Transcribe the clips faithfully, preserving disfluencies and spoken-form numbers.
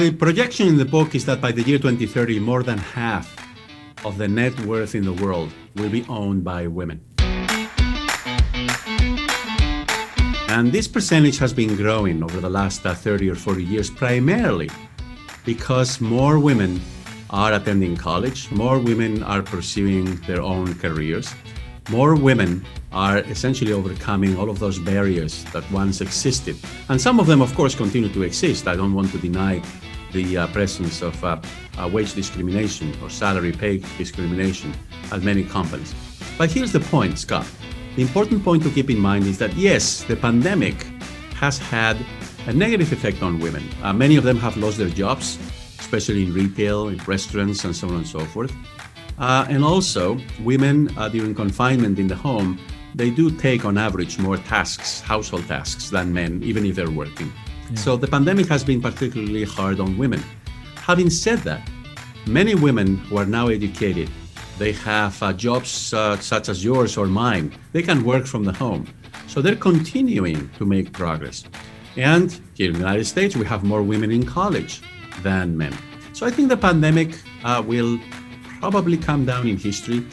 the projection in the book is that by the year twenty thirty, more than half of the net worth in the world will be owned by women. And this percentage has been growing over the last uh, thirty or forty years, primarily because more women are attending college, more women are pursuing their own careers, more women are essentially overcoming all of those barriers that once existed. And some of them, of course, continue to exist. I don't want to deny the uh, presence of uh, uh, wage discrimination or salary pay discrimination at many companies. But here's the point, Scott. The important point to keep in mind is that, yes, the pandemic has had a negative effect on women. Uh, many of them have lost their jobs, especially in retail, in restaurants, and so on and so forth. Uh, and also, women uh, during confinement in the home, they do take on average more tasks, household tasks, than men, even if they're working. Yeah. So the pandemic has been particularly hard on women. Having said that, many women who are now educated, they have uh, jobs uh, such as yours or mine. They can work from the home. So they're continuing to make progress. And here in the United States, we have more women in college than men. So I think the pandemic uh, will probably come down in history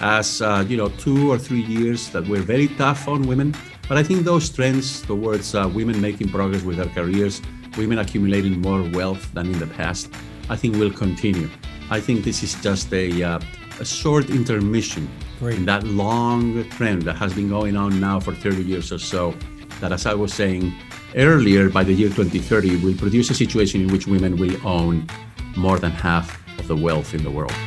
as uh, you know, two or three years that were very tough on women. But I think those trends towards uh, women making progress with their careers, women accumulating more wealth than in the past, I think will continue. I think this is just a... Uh, a short intermission Great. in that long trend that has been going on now for thirty years or so, that, as I was saying earlier, by the year twenty thirty, will produce a situation in which women will own more than half of the wealth in the world.